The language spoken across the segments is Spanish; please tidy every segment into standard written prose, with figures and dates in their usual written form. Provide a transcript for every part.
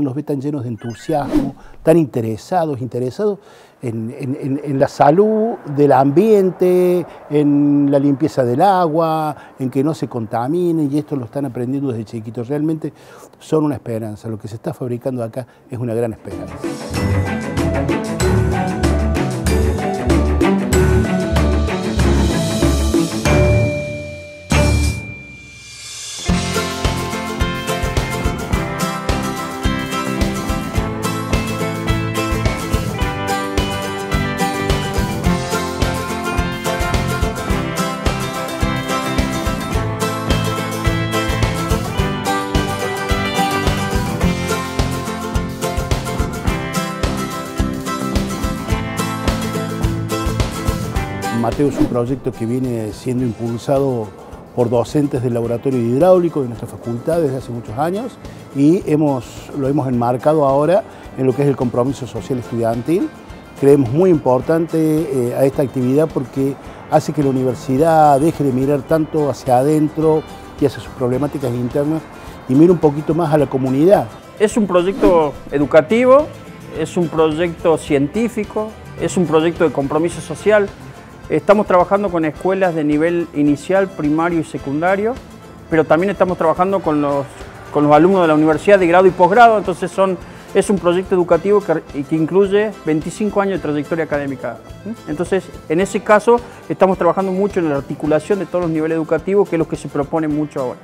uno los ve tan llenos de entusiasmo, tan interesados en la salud del ambiente, en la limpieza del agua, en que no se contamine, y esto lo están aprendiendo desde chiquitos. Realmente son una esperanza. Lo que se está fabricando acá es una gran esperanza. Mateo es un proyecto que viene siendo impulsado por docentes del laboratorio hidráulico de nuestra facultad desde hace muchos años, y lo hemos enmarcado ahora en lo que es el compromiso social estudiantil. Creemos muy importante a esta actividad porque hace que la universidad deje de mirar tanto hacia adentro y hacia sus problemáticas internas y mire un poquito más a la comunidad. Es un proyecto educativo, es un proyecto científico, es un proyecto de compromiso social. Estamos trabajando con escuelas de nivel inicial, primario y secundario, pero también estamos trabajando con los alumnos de la universidad de grado y posgrado, entonces es un proyecto educativo que incluye 25 años de trayectoria académica. Entonces, en ese caso, estamos trabajando mucho en la articulación de todos los niveles educativos, que es lo que se propone mucho ahora.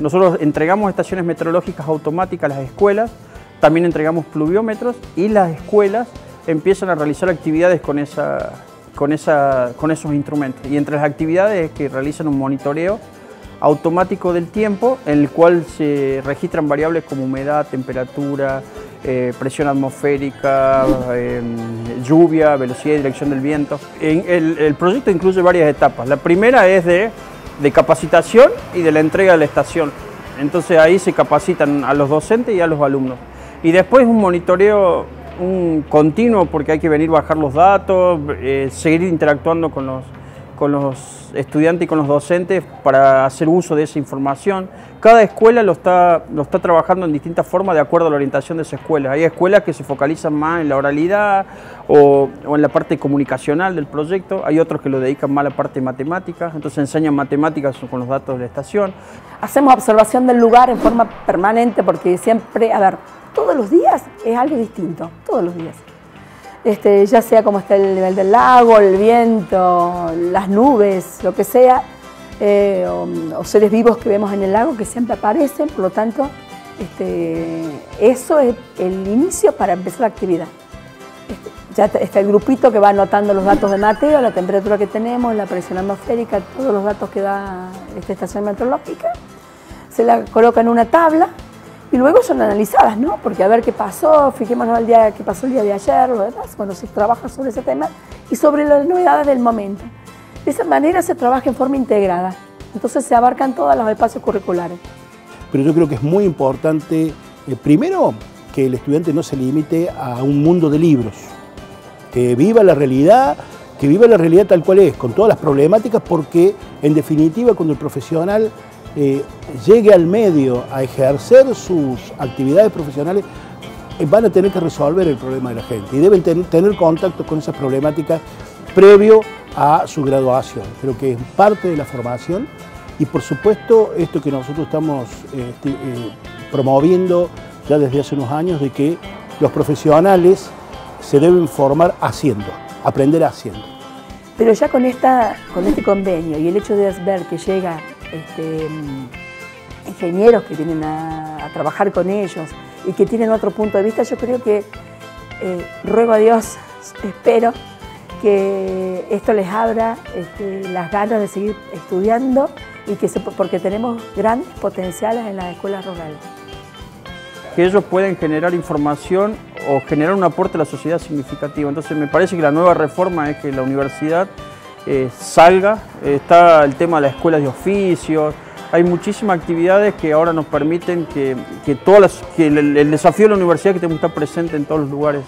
Nosotros entregamos estaciones meteorológicas automáticas a las escuelas, también entregamos pluviómetros, y las escuelas empiezan a realizar actividades con esos instrumentos, y entre las actividades es que realizan un monitoreo automático del tiempo en el cual se registran variables como humedad, temperatura, presión atmosférica, lluvia, velocidad y dirección del viento. El proyecto incluye varias etapas. La primera es de capacitación y de la entrega de la estación. Entonces ahí se capacitan a los docentes y a los alumnos. Y después un monitoreo continuo, porque hay que venir a bajar los datos, seguir interactuando con los estudiantes y con los docentes para hacer uso de esa información. Cada escuela lo está trabajando en distintas formas de acuerdo a la orientación de esa escuela. Hay escuelas que se focalizan más en la oralidad o en la parte comunicacional del proyecto, hay otros que lo dedican más a la parte matemática, entonces enseñan matemáticas con los datos de la estación. Hacemos observación del lugar en forma permanente porque siempre, todos los días es algo distinto, todos los días. Ya sea como está el nivel del lago, el viento, las nubes, lo que sea, o seres vivos que vemos en el lago que siempre aparecen, por lo tanto, eso es el inicio para empezar la actividad. Ya está el grupito que va anotando los datos de Mateo, la temperatura que tenemos, la presión atmosférica, todos los datos que da esta estación meteorológica, se la coloca en una tabla. Y luego son analizadas, ¿no? Porque a ver qué pasó, fijémonos el día que pasó el día de ayer, lo demás, cuando se trabaja sobre ese tema y sobre las novedades del momento. De esa manera se trabaja en forma integrada, entonces se abarcan todos los espacios curriculares. Pero yo creo que es muy importante, primero, que el estudiante no se limite a un mundo de libros, que viva la realidad tal cual es, con todas las problemáticas, porque en definitiva cuando el profesional llegue al medio a ejercer sus actividades profesionales, van a tener que resolver el problema de la gente y deben tener contacto con esas problemáticas previo a su graduación. Creo que es parte de la formación y por supuesto esto que nosotros estamos promoviendo ya desde hace unos años, de que los profesionales se deben formar haciendo, aprender haciendo. Pero ya con este convenio y el hecho de ver que llega ingenieros que vienen a trabajar con ellos y que tienen otro punto de vista, yo creo que, ruego a Dios, espero que esto les abra las ganas de seguir estudiando, y porque tenemos grandes potenciales en las escuelas rurales. Que ellos pueden generar información o generar un aporte a la sociedad significativo. Entonces me parece que la nueva reforma es que la universidad salga, está el tema de las escuelas de oficios, hay muchísimas actividades que ahora nos permiten que el desafío de la universidad que tenemos está presente en todos los lugares.